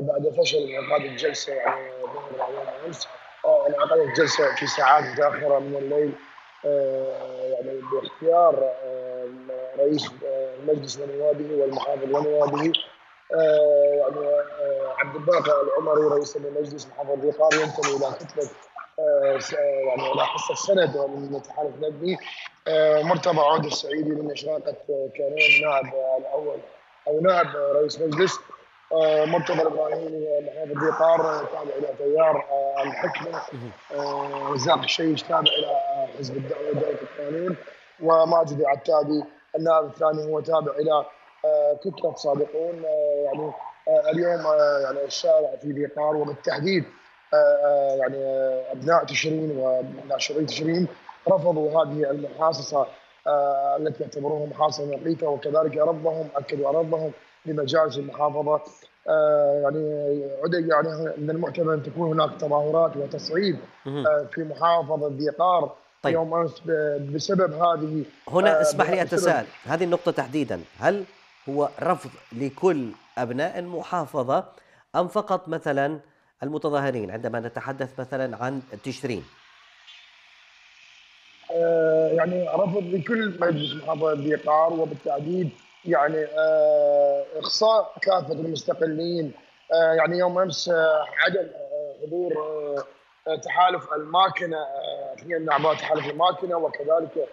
بعد فشل انعقاد الجلسه يعني ظهر يوم امس انعقدت الجلسه في ساعات متاخره من الليل يعني باختيار رئيس المجلس ونوابه والمحافظ ونوابه يعني عبد الباقي العمري رئيس المجلس محافظ ذي قار ينتمي الى كتله يعني الى حصه السند من الاتحاد النقدي، مرتضى عود السعيدي من اشراقه كريم نائب الاول او نائب رئيس مجلس، منتظر ابراهيم محيي البيطار تابع الى تيار الحكمه، رزاق الشيش تابع الى حزب الدعوه ودائره القانون، وماجد عتابي النائب الثاني هو تابع الى كتله صادقون. يعني اليوم يعني الشارع في ذي قار وبالتحديد يعني ابناء تشرين وناشرين تشرين رفضوا هذه المحاصصه التي يعتبروها محاصصه مقيته، وكذلك رفضهم اكدوا رفضهم لمجالس المحافظه. يعني عدي يعني من المحتمل ان تكون هناك تظاهرات وتصعيد في محافظه ذي قار طيب. يوم امس بسبب هذه هنا اسمح لي اتساءل هذه النقطه تحديدا، هل هو رفض لكل ابناء المحافظه ام فقط مثلا المتظاهرين عندما نتحدث مثلا عن تشرين؟ يعني رفض لكل مجلس محافظه ذي قار، وبالتحديد يعني اقصاء كافه المستقلين. يعني يوم امس عدم حضور تحالف الماكنه، اثنين اعضاء تحالف الماكنه، وكذلك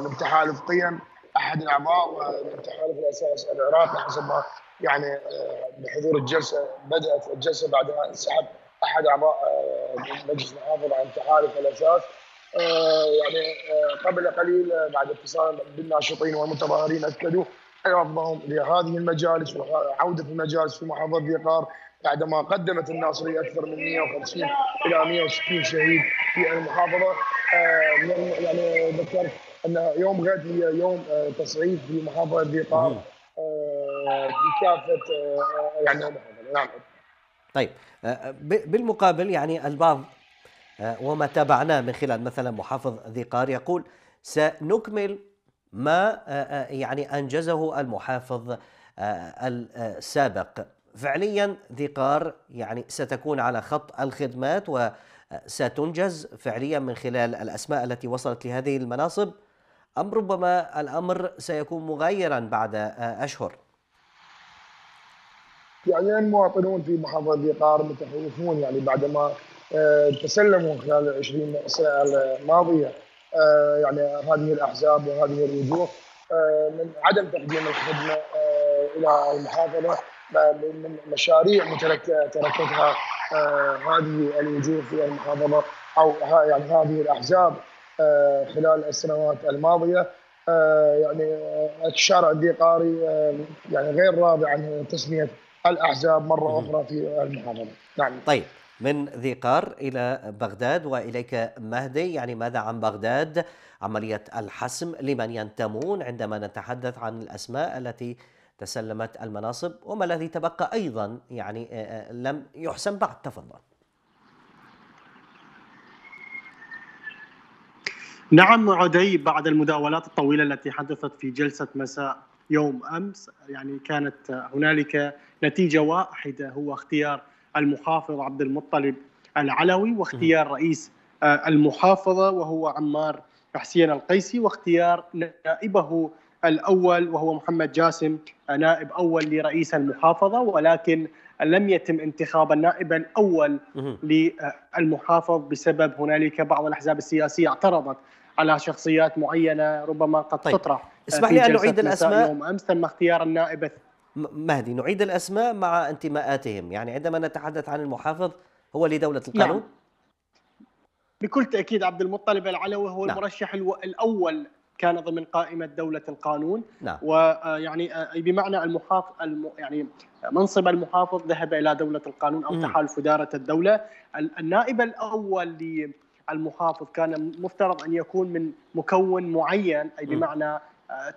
من تحالف قيم احد الاعضاء، ومن تحالف الاساس العراقي حسب ما يعني بحضور الجلسه. بدات الجلسه بعدها انسحب احد اعضاء مجلس المحافظه عن تحالف الاساس. يعني قبل قليل بعد اتصال بالناشطين والمتظاهرين اكدوا رفضهم لهذه المجالس وعوده المجالس في محافظه ذي قار بعدما قدمت الناصريه اكثر من 150 الى 160 شهيد في المحافظه. يعني ذكرت ان يوم غد هي يوم تصعيد في محافظه ذي قار بكافه يعني المحافظه. نعم. طيب بالمقابل يعني البعض وما تابعناه من خلال مثلا محافظ ذي قار يقول سنكمل ما يعني أنجزه المحافظ السابق. فعليا ذي قار يعني ستكون على خط الخدمات وستنجز فعليا من خلال الأسماء التي وصلت لهذه المناصب، أم ربما الأمر سيكون مغايرا بعد أشهر؟ يعني المواطنون في محافظة ذي قار متخوفون يعني بعدما تسلموا خلال 20 سنة الماضية يعني هذه الأحزاب وهذه الوجوه من عدم تقديم الخدمة إلى المحافظة، من مشاريع تركتها هذه الوجوه في المحافظة أو يعني هذه الأحزاب خلال السنوات الماضية. يعني الشارع ذي قاري يعني غير راضي عن تسمية الأحزاب مرة أخرى في المحافظة. نعم. طيب من ذي قار إلى بغداد وإليك مهدي، يعني ماذا عن بغداد؟ عملية الحسم لمن ينتمون عندما نتحدث عن الأسماء التي تسلمت المناصب، وما الذي تبقى أيضا يعني لم يحسم بعد؟ تفضل. نعم عدي، بعد المداولات الطويلة التي حدثت في جلسة مساء يوم أمس يعني كانت هنالك نتيجة واحدة، هو اختيار المحافظ عبد المطلب العلوي، واختيار رئيس المحافظة وهو عمار حسين القيسي، واختيار نائبه الأول وهو محمد جاسم نائب أول لرئيس المحافظة، ولكن لم يتم انتخاب النائب الأول للمحافظ بسبب هنالك بعض الأحزاب السياسية اعترضت على شخصيات معينة ربما قد تطرح. اسمح لي أن نعيد الأسماء. يوم أمس تم اختيار النائب مهدي، نعيد الأسماء مع انتماءاتهم، يعني عندما نتحدث عن المحافظ هو لدولة القانون. نعم. بكل تأكيد عبد المطلب العلوي هو نعم. المرشح الأول كان ضمن قائمة دولة القانون. نعم. ويعني بمعنى المحافظ يعني منصب المحافظ ذهب إلى دولة القانون أو تحالف إدارة الدولة. النائب الأول للمحافظ كان مفترض أن يكون من مكون معين، أي بمعنى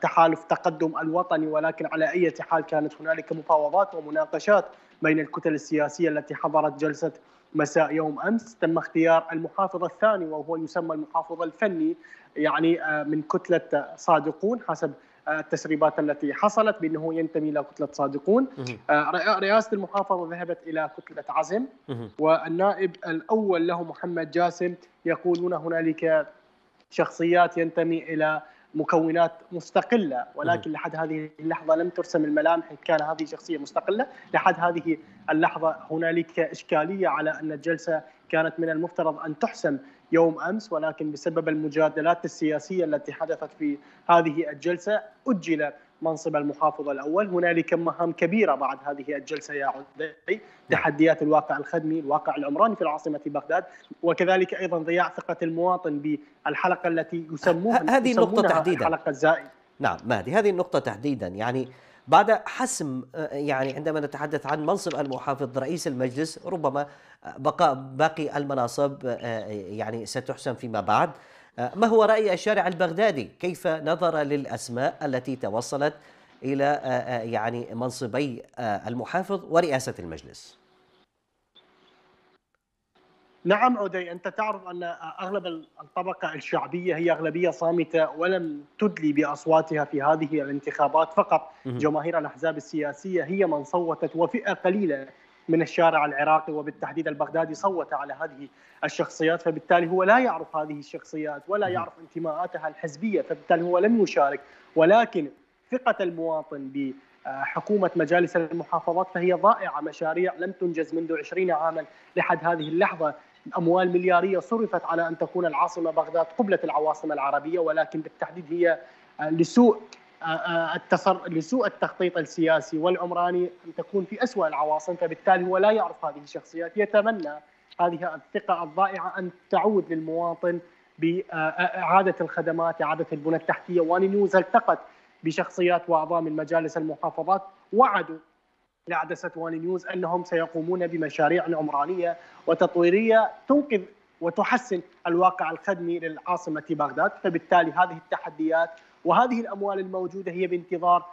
تحالف تقدم الوطني، ولكن على أي حال كانت هنالك مفاوضات ومناقشات بين الكتل السياسية التي حضرت جلسة مساء يوم أمس. تم اختيار المحافظ الثاني وهو يسمى المحافظ الفني يعني من كتلة صادقون حسب التسريبات التي حصلت بأنه ينتمي إلى كتلة صادقون. رئاسة المحافظة ذهبت إلى كتلة عزم، والنائب الأول له محمد جاسم. يقولون هنالك شخصيات ينتمي إلى مكونات مستقلة، ولكن لحد هذه اللحظة لم ترسم الملامح كان هذه شخصية مستقلة. لحد هذه اللحظة هنالك إشكالية على أن الجلسة كانت من المفترض أن تحسم يوم أمس، ولكن بسبب المجادلات السياسية التي حدثت في هذه الجلسة أجل منصب المحافظ الأول. هنالك مهام كبيرة بعد هذه الجلسة يا عدي، تحديات الواقع الخدمي، الواقع العمراني في العاصمة بغداد، وكذلك أيضا ضياع ثقة المواطن بالحلقة التي يسمونها هذه النقطة تحديدا الحلقة الزائد. نعم مهدي، هذه النقطة تحديدا، يعني بعد حسم، يعني عندما نتحدث عن منصب المحافظ رئيس المجلس ربما باقي المناصب يعني ستحسم فيما بعد. ما هو رأي الشارع البغدادي؟ كيف نظر للأسماء التي توصلت إلى يعني منصبي المحافظ ورئاسة المجلس؟ نعم عدي، أنت تعرف أن أغلب الطبقة الشعبية هي أغلبية صامتة ولم تدلي بأصواتها في هذه الانتخابات، فقط جماهير الأحزاب السياسية هي من صوتت، وفئة قليلة من الشارع العراقي وبالتحديد البغدادي صوت على هذه الشخصيات. فبالتالي هو لا يعرف هذه الشخصيات ولا يعرف انتماءاتها الحزبية، فبالتالي هو لم يشارك. ولكن ثقة المواطن بحكومة مجالس المحافظات فهي ضائعة، مشاريع لم تنجز منذ 20 عاما لحد هذه اللحظة، أموال مليارية صرفت على أن تكون العاصمة بغداد قبلة العواصم العربية، ولكن بالتحديد هي لسوء التخطيط السياسي والعمراني أن تكون في أسوأ العواصم. فبالتالي هو لا يعرف هذه الشخصيات، يتمنى هذه الثقة الضائعة أن تعود للمواطن بإعادة الخدمات، إعادة البنى التحتية. ونيوز التقت بشخصيات وأعضاء من مجالس المحافظات، وعدوا لعدسة وان نيوز أنهم سيقومون بمشاريع عمرانية وتطويرية تنقذ وتحسن الواقع الخدمي للعاصمة بغداد. فبالتالي هذه التحديات وهذه الأموال الموجودة هي بانتظار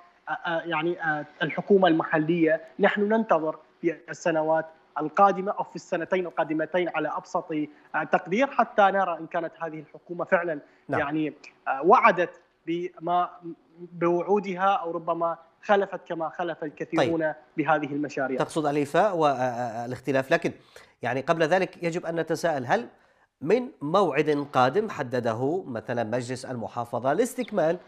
يعني الحكومة المحلية. نحن ننتظر في السنوات القادمة أو في السنتين القادمتين على أبسط تقدير حتى نرى إن كانت هذه الحكومة فعلا يعني وعدت بما بوعودها أو ربما خلفت كما خلف الكثيرون بهذه المشاريع. تقصد الإيفاء والاختلاف. لكن يعني قبل ذلك يجب أن نتساءل، هل من موعد قادم حدده مثلا مجلس المحافظة لاستكمال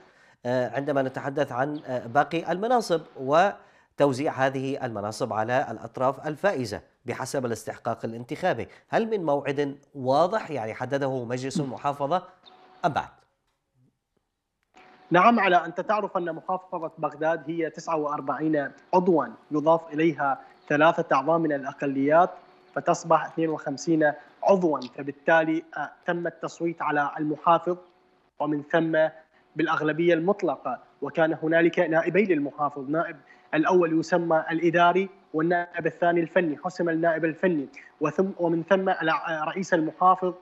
عندما نتحدث عن باقي المناصب وتوزيع هذه المناصب على الأطراف الفائزة بحسب الاستحقاق الانتخابي، هل من موعد واضح يعني حدده مجلس المحافظة أم بعد؟ نعم، على أنت تعرف أن محافظة بغداد هي 49 عضوا يضاف إليها 3 أعضاء من الأقليات فتصبح 52 عضوا. فبالتالي تم التصويت على المحافظ ومن ثم بالأغلبية المطلقة. وكان هنالك نائبين للمحافظ، نائب الأول يسمى الإداري والنائب الثاني الفني، حسم النائب الفني. ومن ثم رئيس المحافظ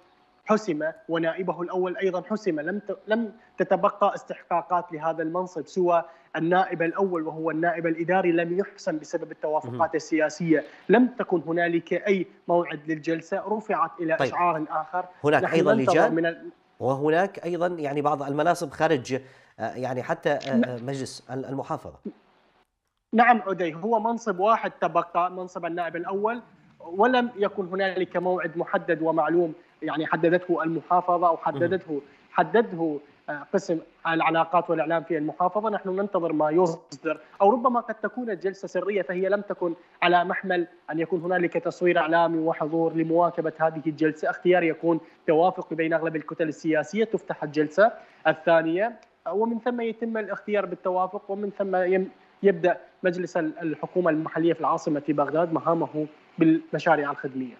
حسم ونائبه الأول أيضا حسم. لم تتبقى استحقاقات لهذا المنصب سوى النائب الأول وهو النائب الإداري، لم يحسم بسبب التوافقات السياسية. لم تكن هنالك أي موعد للجلسة، رفعت إلى إشعار آخر. هناك أيضا لجان وهناك أيضا يعني بعض المناصب خارج يعني حتى مجلس المحافظة. نعم عدي، هو منصب واحد تبقى، منصب النائب الأول، ولم يكن هنالك موعد محدد ومعلوم يعني حددته المحافظة أو حدده قسم العلاقات والإعلام في المحافظة. نحن ننتظر ما يصدر، أو ربما قد تكون الجلسة سرية، فهي لم تكن على محمل أن يكون هنالك تصوير إعلامي وحضور لمواكبة هذه الجلسة. اختيار يكون توافق بين أغلب الكتل السياسية، تفتح الجلسة الثانية ومن ثم يتم الاختيار بالتوافق، ومن ثم يبدأ مجلس الحكومة المحلية في العاصمة بغداد مهامه بالمشاريع الخدمية.